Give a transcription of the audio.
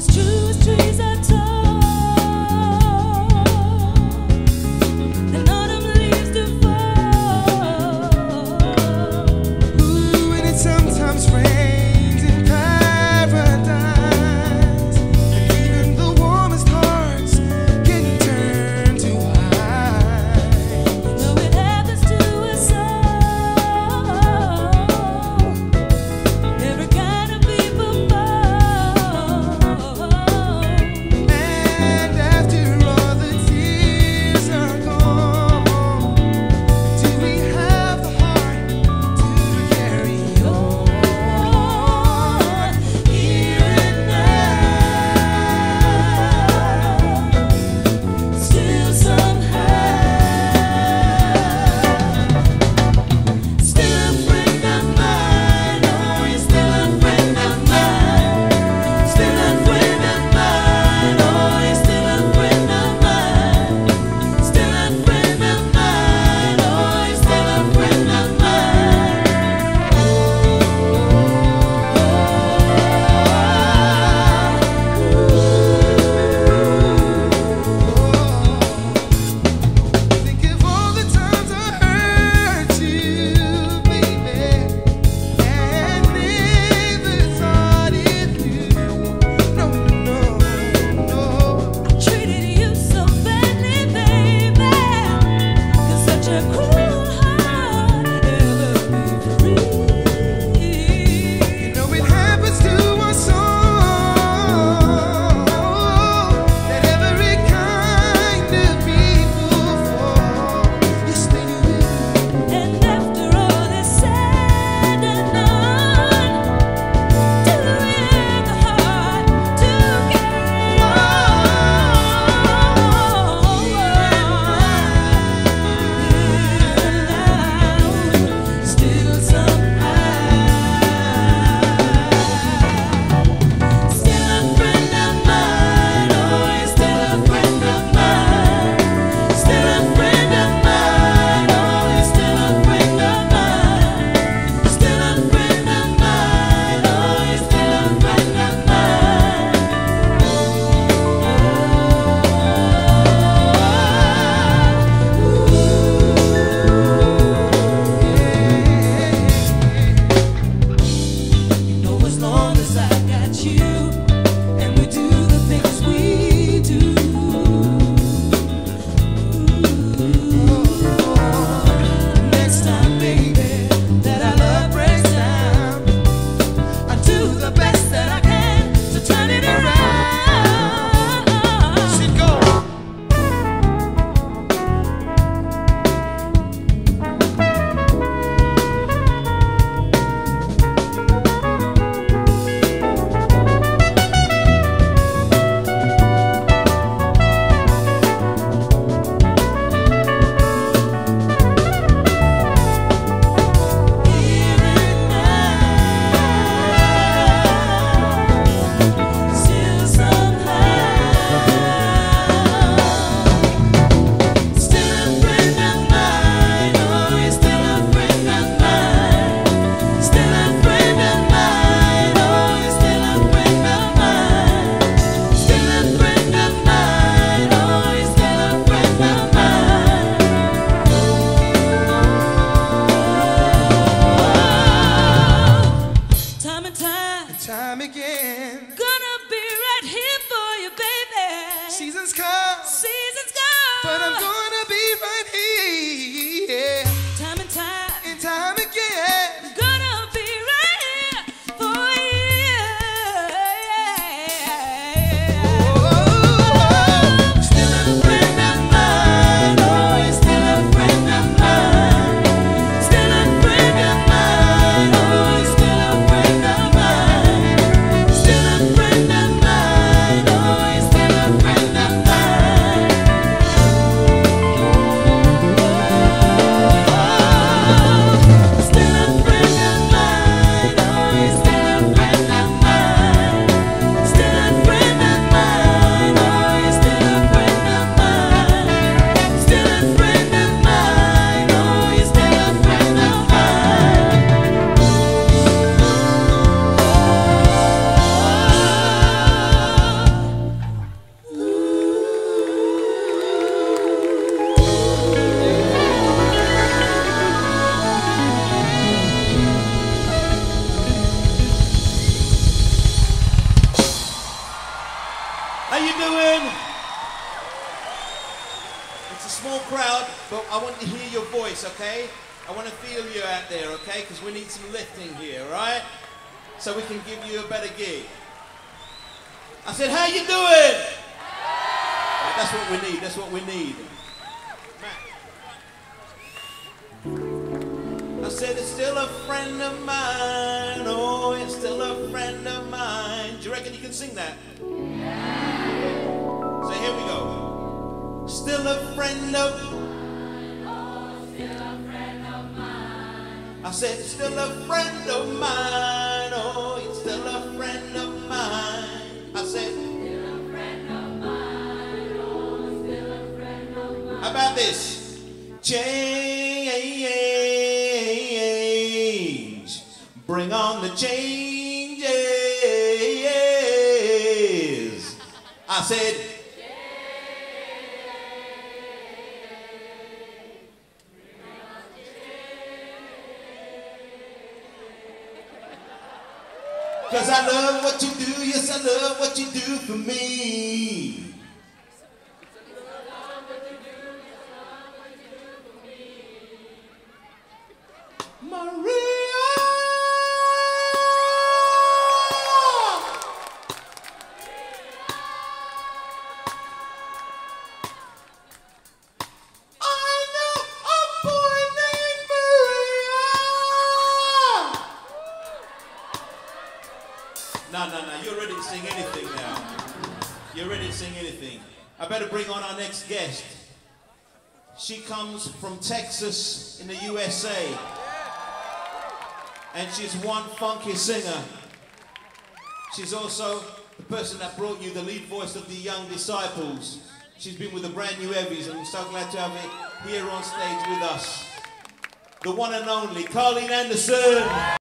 Trees are tall. How you doing? It's a small crowd, but I want to hear your voice, okay? I want to feel you out there, okay? Because we need some lifting here, all right? So we can give you a better gig. I said, how you doing? Right, that's what we need, that's what we need. I said, it's still a friend of mine. Oh, it's still a friend of mine. Do you reckon you can sing that? Yeah. So here we go. Still a friend of mine. Oh, still a friend of mine. I said, still a friend of mine. Oh, it's still a friend of mine. I said, still a friend of mine. Oh, still a friend of mine. How about this? Change, bring on the changes. I said, change, bring on the change. 'Cause I love what you do, yes, I love what you do for me. Guest. She comes from Texas in the USA, and she's one funky singer. She's also the person that brought you the lead voice of the Young Disciples. She's been with the Brand New Ebbies, and I'm so glad to have her here on stage with us. The one and only Carleen Anderson.